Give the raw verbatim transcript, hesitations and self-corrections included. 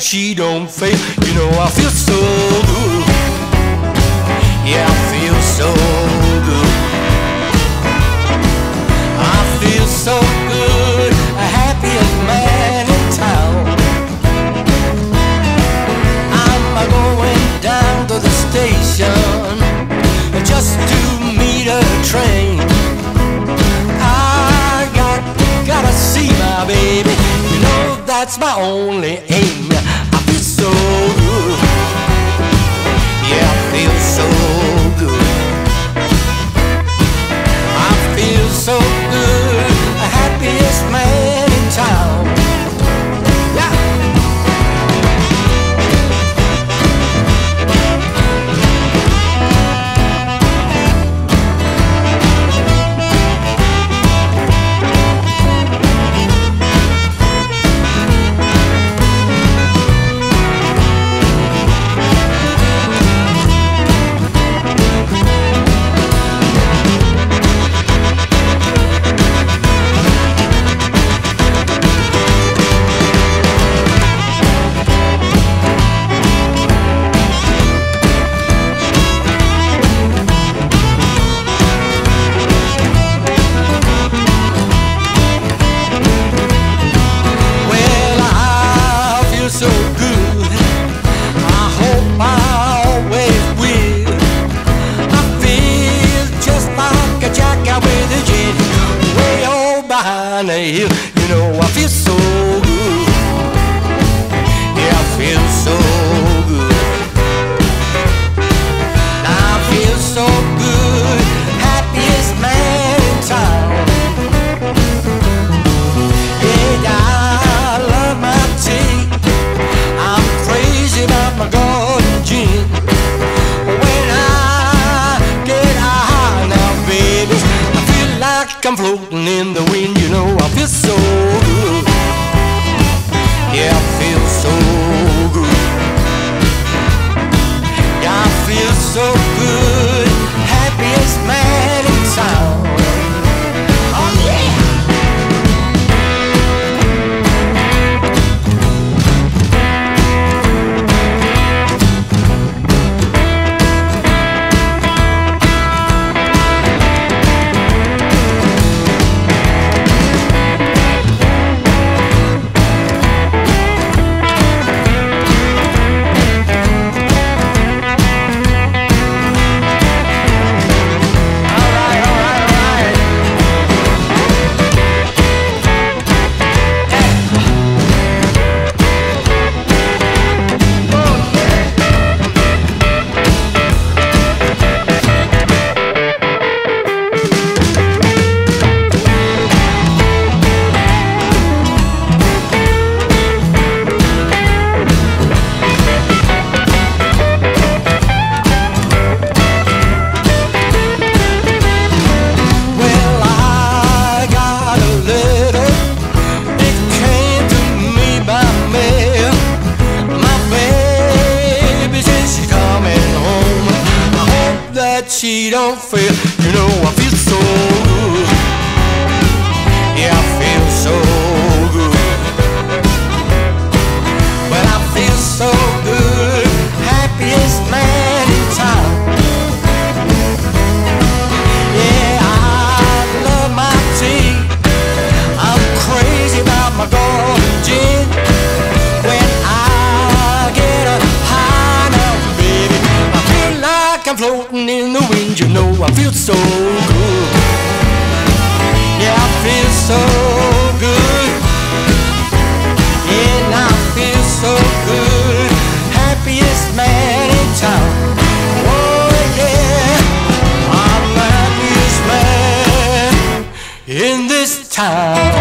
she don't fail. You know I feel so good. Yeah, I feel so good. I feel so good. The happiest man in town. I'm going down to the station just to meet a train. I got, gotta see my baby. You know that's my only aim. I feel so good. Yeah, I feel so good. I feel so good. The happiest man in town. Yeah. I'm floating in the wind, you know I feel so good. Yeah, I feel so good. Yeah, I feel so good. Happiest man in town. Oh in this town.